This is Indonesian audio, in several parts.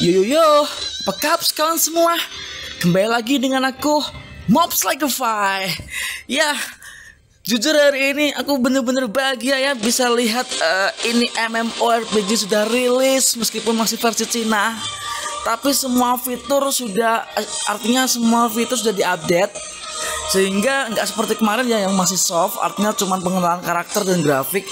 Yo, apa kabar kalian semua? Kembali lagi dengan aku, Mobs Like a Fire. Ya, jujur hari ini aku bener-bener bahagia ya bisa lihat ini MMORPG sudah rilis meskipun masih versi Cina. Tapi semua fitur sudah, artinya semua fitur sudah diupdate. Sehingga nggak seperti kemarin ya yang masih soft, artinya cuma pengenalan karakter dan grafik.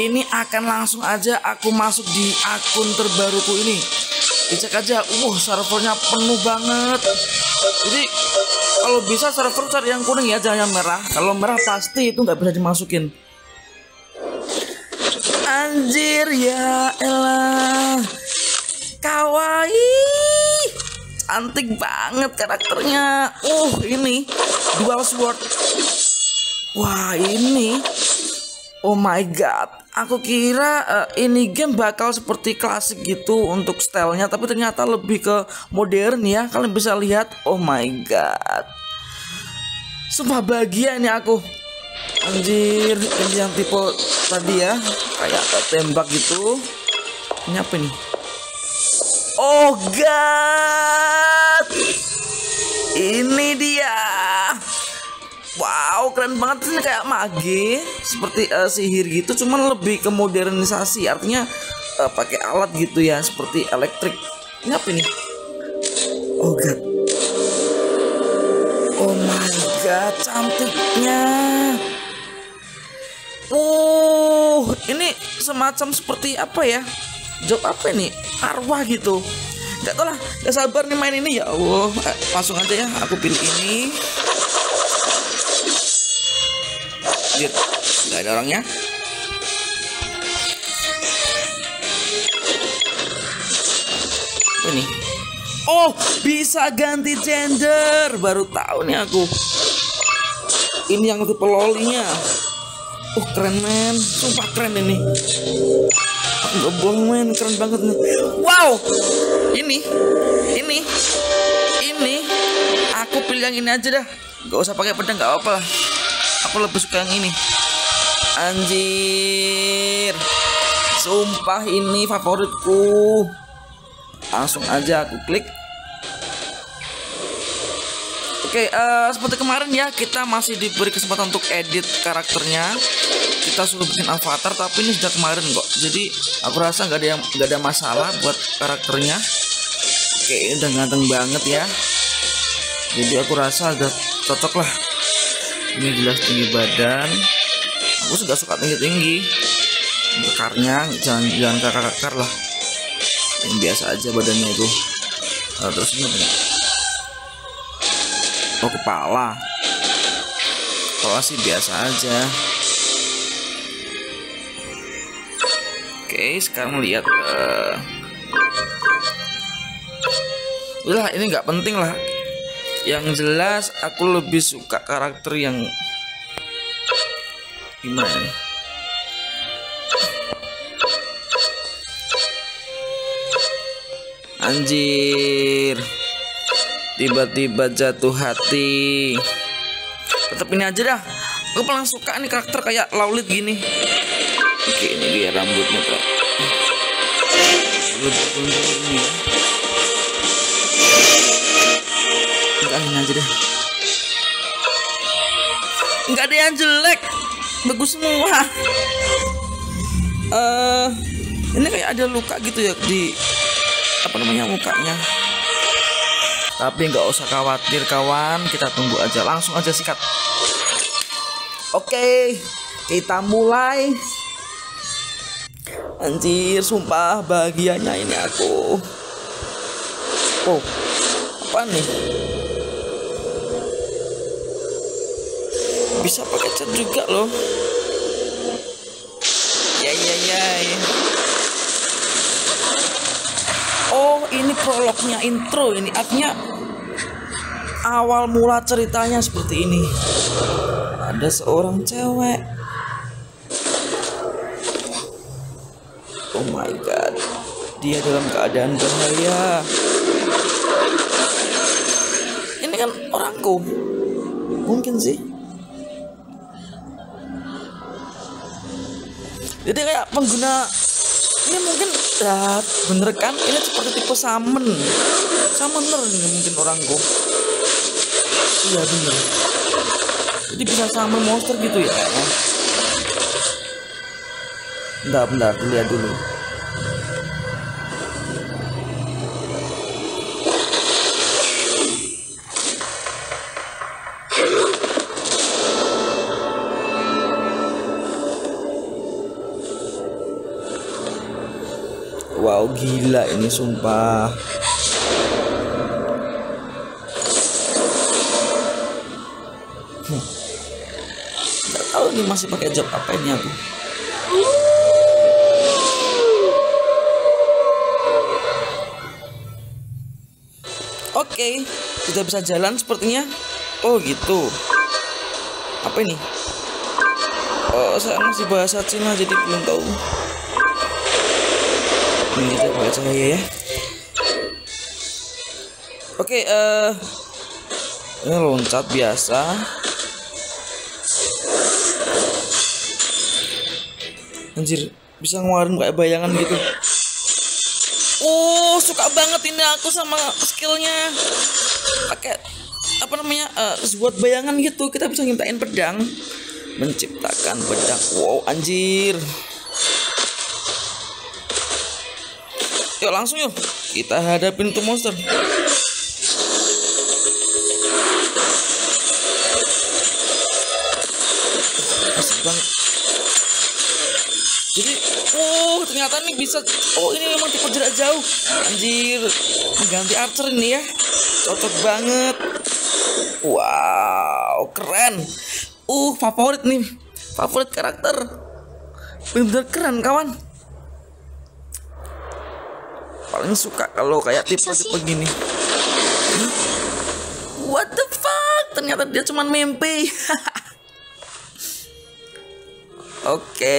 Ini akan langsung aja aku masuk di akun terbaruku ini. Dicek aja, servernya penuh banget. Jadi kalau bisa server cari yang kuning ya, jangan yang merah. Kalau merah pasti itu nggak bisa dimasukin. Anjir, ya elah, kawaii, cantik banget karakternya. Ini dual sword. Wah, ini, oh my god, aku kira ini game bakal seperti klasik gitu untuk stylenya, tapi ternyata lebih ke modern ya. Kalian bisa lihat, oh my god, sumpah bahagia ini aku. Anjir, ini yang tipe tadi ya, kayak tembak gitu. Ini apa nih? Oh god, ini dia. Wow, keren banget. Ini kayak mage, seperti sihir gitu, cuman lebih ke modernisasi. Artinya pakai alat gitu ya, seperti elektrik. Ini apa ini? Oh god, oh my god, cantiknya. Ini semacam seperti apa ya? Job apa ini? Arwah gitu. Gak tau lah, gak sabar nih main ini ya. Allah, langsung aja ya, aku pilih ini. Gak ada orangnya. Ini, oh, bisa ganti gender. Baru tahu nih aku. Ini yang tipe lolinya. Oh keren men, sumpah keren ini. Aku gak bohong men, keren banget nih. Wow, ini aku pilih yang ini aja dah. Gak usah pakai pedang, gak apa-apa lah. Aku lebih suka yang ini. Anjir, sumpah ini favoritku. Langsung aja aku klik. Oke, seperti kemarin ya, kita masih diberi kesempatan untuk edit karakternya. Kita suruh bikin avatar, tapi ini sudah kemarin kok. Jadi aku rasa nggak ada masalah buat karakternya. Oke, ini udah ganteng banget ya. Jadi aku rasa agak cocok lah. Ini jelas tinggi badan. Aku sudah suka tinggi-tinggi. Bekarnya jangan kakar-kakar lah. Yang biasa aja badannya itu. Terus ini apa? Oh, kepala. Kepala sih biasa aja. Oke, sekarang lihat. Udah, ini nggak penting lah. Yang jelas aku lebih suka karakter yang gimana nih? Anjir, tiba-tiba jatuh hati. Tetap ini aja dah. Aku paling suka nih karakter kayak Laulit gini. Oke, ini dia rambutnya kok. Nggak ada yang jelek, bagus semua. Ini kayak ada luka gitu ya di apa namanya, mukanya. Tapi nggak usah khawatir kawan, kita tunggu aja, langsung aja sikat. Oke, kita mulai. Anjir, sumpah bahagianya ini aku. Oh, apa nih? Bisa pakai chat juga loh. Ya. Oh, ini prolognya, intro ini. Artinya awal mula ceritanya seperti ini. Ada seorang cewek. Oh my god, dia dalam keadaan bahaya. Ini kan orangku. Mungkin sih. Jadi kayak pengguna ini mungkin ya bener kan, ini seperti tipe summoner ini mungkin orang kok. Iya bener, jadi bisa summon monster gitu ya. Bentar lihat dulu. Wow, gila ini sumpah. Nggak tahu nih masih pakai job apa ini aku. Oke, sudah bisa jalan sepertinya. Oh gitu. Apa ini? Oh, saya masih bahasa Cina jadi belum tahu. Kita baca ya. Oke, ini loncat biasa. Anjir, bisa ngeluarin kayak bayangan gitu. Suka banget ini aku sama skillnya. Pakai apa namanya? Buat bayangan gitu. Kita bisa nyiptain pedang, menciptakan pedang. Wow, anjir. Yuk langsung yuk, kita hadapin tuh monster. Asik banget. Jadi, ternyata nih bisa. Ini memang tipe jarak jauh. Anjir, mengganti archer ini ya. Cocok banget. Wow, keren. Favorit nih. Favorit karakter. Bener-bener keren kawan. Paling suka kalau kayak tipe-tipe gini. What the fuck? Ternyata dia cuman mimpi. Oke.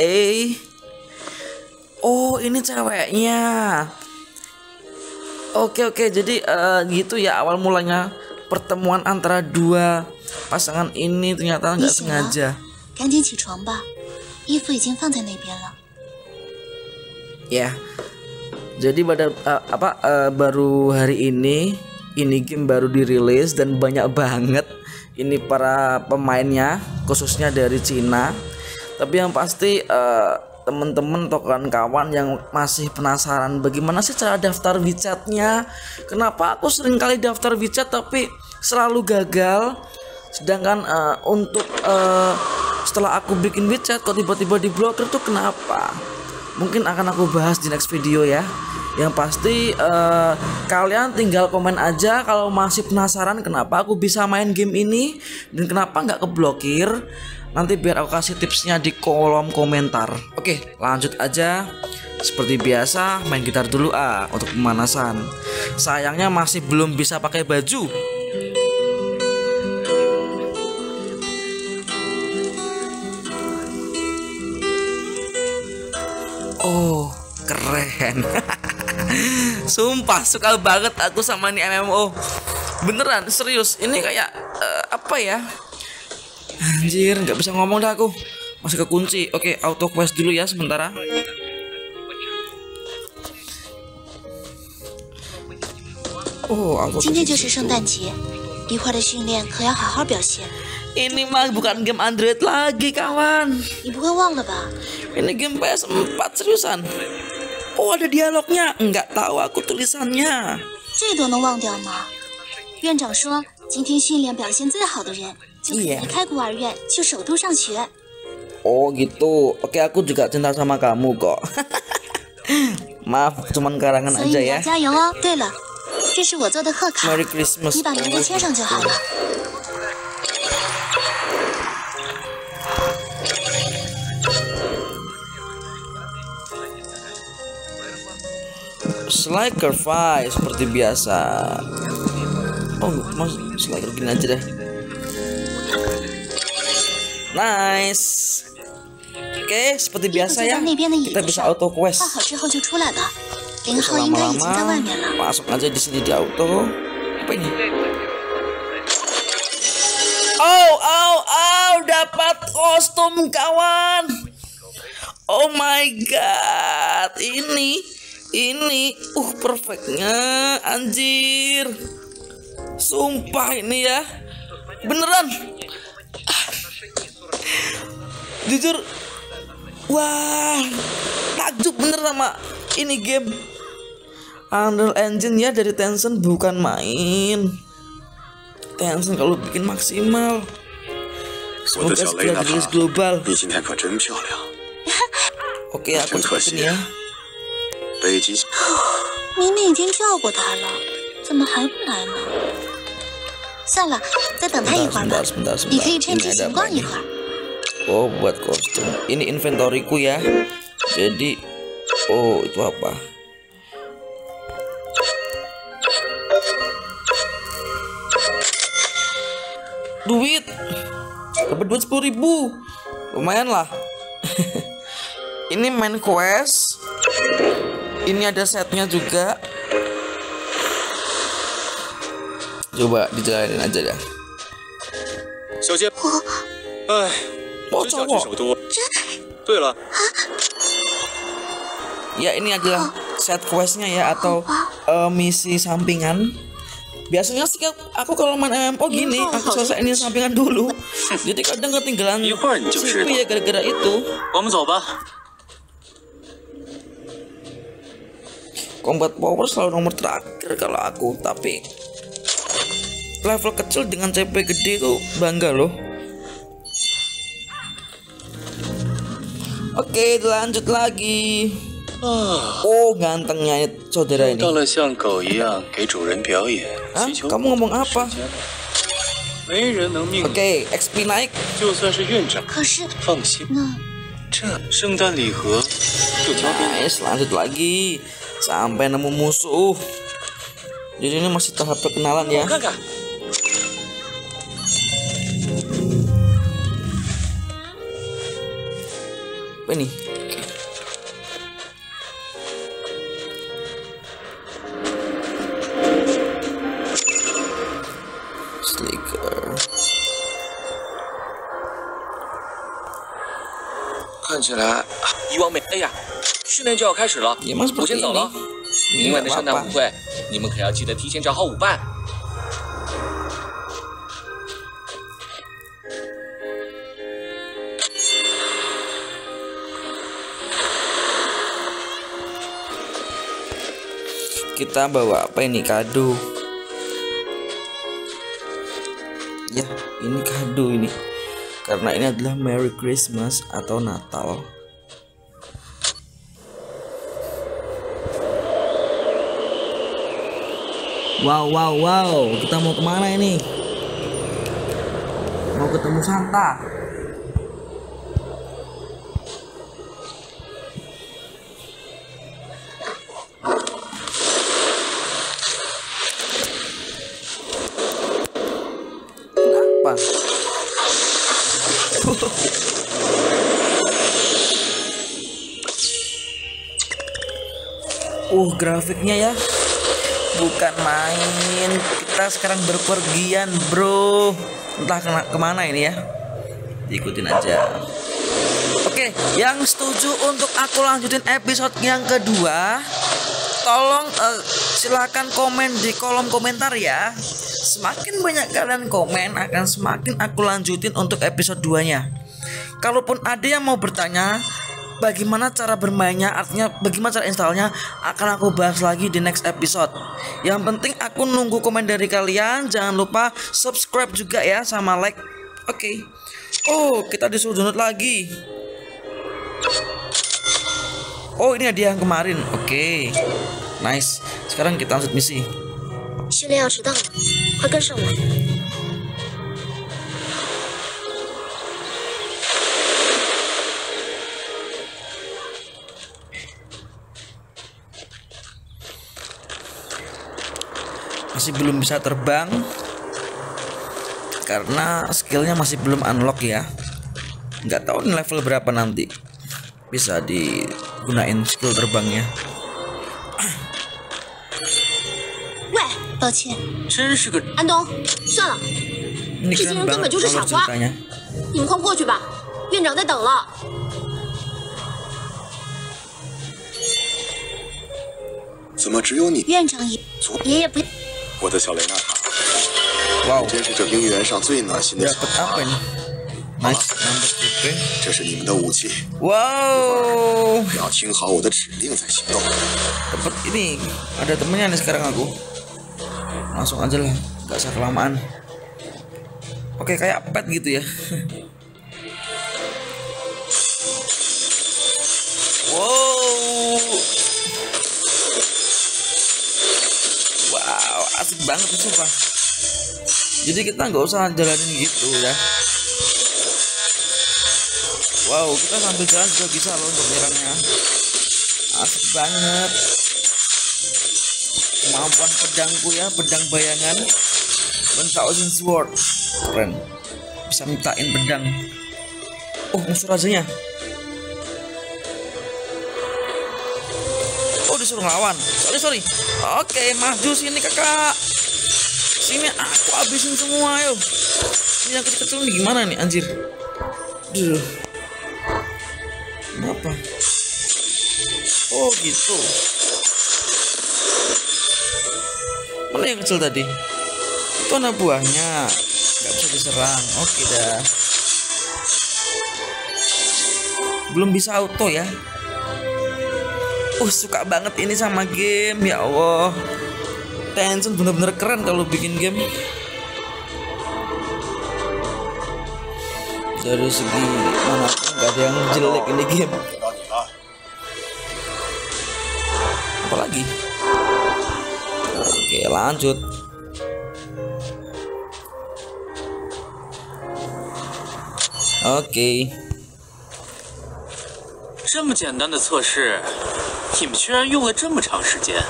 Ini ceweknya. Oke, jadi gitu ya awal mulanya pertemuan antara dua pasangan ini, ternyata nggak sengaja. Ya. Jadi pada baru hari ini game baru dirilis dan banyak banget ini para pemainnya, khususnya dari Cina. Tapi yang pasti teman-teman atau kawan-kawan yang masih penasaran bagaimana sih cara daftar WeChat-nya? Kenapa aku sering kali daftar WeChat tapi selalu gagal? Sedangkan setelah aku bikin WeChat kok tiba-tiba diblokir tuh kenapa? Mungkin akan aku bahas di next video ya. Yang pasti kalian tinggal komen aja kalau masih penasaran kenapa aku bisa main game ini dan kenapa nggak keblokir. Nanti biar aku kasih tipsnya di kolom komentar. Oke, lanjut aja. Seperti biasa main gitar dulu untuk pemanasan. Sayangnya masih belum bisa pakai baju. Keren. Sumpah suka banget aku sama nih MMO. Beneran serius, ini kayak apa ya? Anjir, nggak bisa ngomong dah aku. Masih kekunci. Oke, auto quest dulu ya sementara. Auto quest. Ini mah bukan game Android lagi, kawan. Ini game PS4 seriusan. Ada dialognya, nggak tahu aku tulisannya. Iya. Gitu. Oke, aku juga cinta sama kamu kok. Maaf, cuman karangan aja ya. Merry Christmas. Sliker five seperti biasa. Mas sliker gini aja deh. Nice. Oke, seperti biasa ya. Kita bisa auto quest. Lama-lama masuk aja di sini di auto. Apa ini? Dapat kostum kawan. Oh my god, ini perfectnya anjir, sumpah ini ya beneran, jujur wah takjub bener sama ini game. Unreal Engine ya dari Tencent, bukan main. Tencent kalau bikin maksimal. Semoga segera dirilis global. Oke, aku ikutin ya. Sebentar. Oh, buat kostum. Ini inventoriku ya. Jadi, oh itu apa? Duit, dapat duit 10.000, lumayan lah. Ini main quest, ini ada setnya juga. Coba dijalanin aja dah. Ya ini adalah set questnya ya, atau misi sampingan. Biasanya sih aku kalau main MMO gini, aku selesai ini sampingan dulu. Jadi kadang ketinggalan situ ya gara-gara itu. Combat power selalu nomor terakhir kalau aku, tapi level kecil dengan CP gede tuh bangga loh. Oke, lanjut lagi. Oh gantengnya saudara ini. Hah? Kamu ngomong apa? Oke, XP naik. Nice, lanjut lagi sampai nemu musuh. Jadi ini masih tahap perkenalan ya. Apa ini? Kita bawa apa ini, kado ya, ini kado ini. Karena ini adalah Merry Christmas atau Natal. Wow, kita mau kemana ini? Mau ketemu Santa. Grafiknya ya bukan main. Kita sekarang berpergian bro, entah kemana ini ya, ikutin aja. Oke, yang setuju untuk aku lanjutin episode yang kedua, tolong silahkan komen di kolom komentar ya. Semakin banyak kalian komen, akan semakin aku lanjutin untuk episode 2-nya. Kalaupun ada yang mau bertanya bagaimana cara bermainnya, artinya bagaimana cara installnya, akan aku bahas lagi di next episode. Yang penting aku nunggu komen dari kalian. Jangan lupa subscribe juga ya, sama like. Oke. Oh, kita disuruh download lagi. Oh, ini hadiah yang kemarin. Oke. Nice. Sekarang kita lanjut misi. Masih belum bisa terbang karena skillnya masih belum unlock ya. Nggak tahu nih level berapa nanti bisa digunain skill terbangnya. Ini keren banget ceritanya. 怎么只有你？院长爷爷不，我的小雷娜塔，哇，真是这冰原上最暖心的小花。这是你们的武器。哇哦！要听好我的指令才行动。Dapat ini, ada temennya nih sekarang aku. Langsung aja lah, nggak usah kelamaan. Oke, kayak pet gitu ya. Wow, wow, asik banget sumpah. Jadi kita nggak usah jalanin gitu ya. Wow, kita sambil jalan juga bisa loh untuk nyerangnya. Asik banget. Kemampuan pedangku ya, pedang bayangan, Moonshadow Sword. Keren, bisa mintain pedang. Oh, musuh rajanya. Oh, disuruh ngelawan. Sorry. Oke, maju sini kakak. Sini aku habisin semua, ayo. Ini yang kecil-kecil gimana nih, anjir? Duh. Kenapa? Oh, gitu. Mana yang kecil tadi? Itu anak buahnya. Gak bisa diserang. Oke dah. Belum bisa auto ya. Suka banget ini sama game. Ya Allah, Tencent bener-bener keren kalau bikin game. Dari segi mana nggak ada yang jelek ini game. Apalagi. Oke, lanjut. Oke. 这么简单的测试，你们居然用了这么长时间。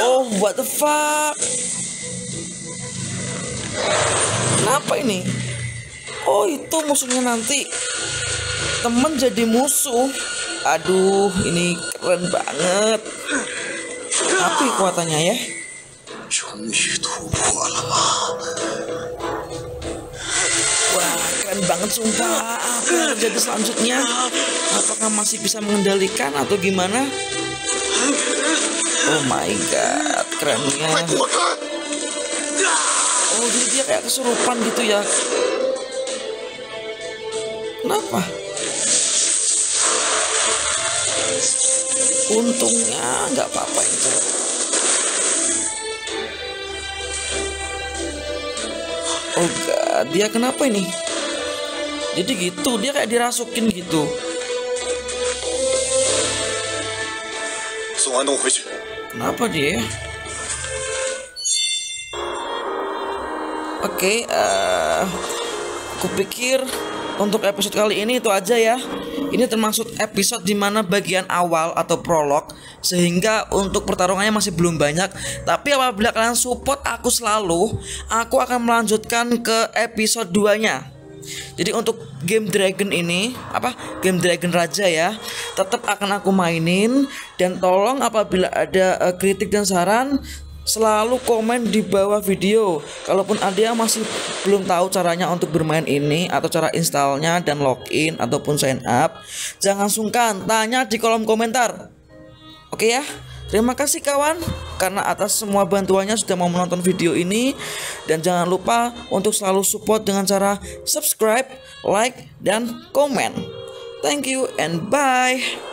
Oh, what the fuck? Kenapa ini? Oh, itu musuhnya nanti. Temen jadi musuh. Aduh, ini keren banget. Apa kekuatannya ya? Banget sumpah. Apa yang terjadi selanjutnya? Apakah masih bisa mengendalikan atau gimana? Oh my god, kerennya. Oh, jadi dia kayak kesurupan gitu ya. Kenapa? Untungnya nggak apa-apa itu. Oh god, dia kenapa ini? Jadi gitu, dia kayak dirasukin gitu. Kenapa dia? Oke, kupikir untuk episode kali ini itu aja ya. Ini termasuk episode dimana bagian awal atau prolog, sehingga untuk pertarungannya masih belum banyak. Tapi apabila kalian support aku selalu, aku akan melanjutkan ke episode 2-nya. Jadi untuk game Dragon ini, game Dragon Raja ya, tetap akan aku mainin. Dan tolong apabila ada kritik dan saran, selalu komen di bawah video. Kalaupun ada yang masih belum tahu caranya untuk bermain ini, atau cara installnya dan login ataupun sign up, jangan sungkan, tanya di kolom komentar. Oke ya. Terima kasih kawan, karena atas semua bantuannya sudah mau menonton video ini. Dan jangan lupa untuk selalu support dengan cara subscribe, like, dan komen. Thank you and bye.